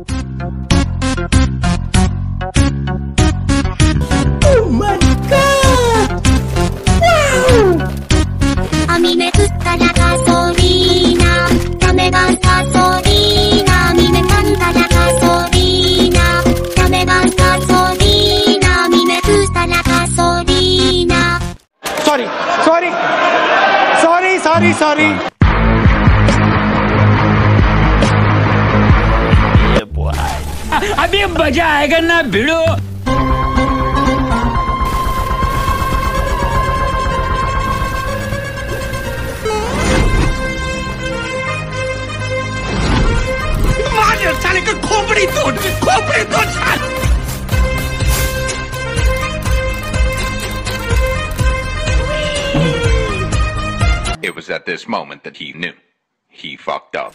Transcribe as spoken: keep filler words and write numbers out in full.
Oh my god! Wow! A mí me gusta la gasolina, dame más gasolina. A mí me encanta la gasolina, dame más gasolina. A mí me gusta la gasolina. Sorry, sorry, sorry, sorry, sorry. अभी मजा आएगा ना भिड़ो। मार साले का खोपड़ी तोड़, खोपड़ी तोड़ साले। It was at this moment that he knew he fucked up.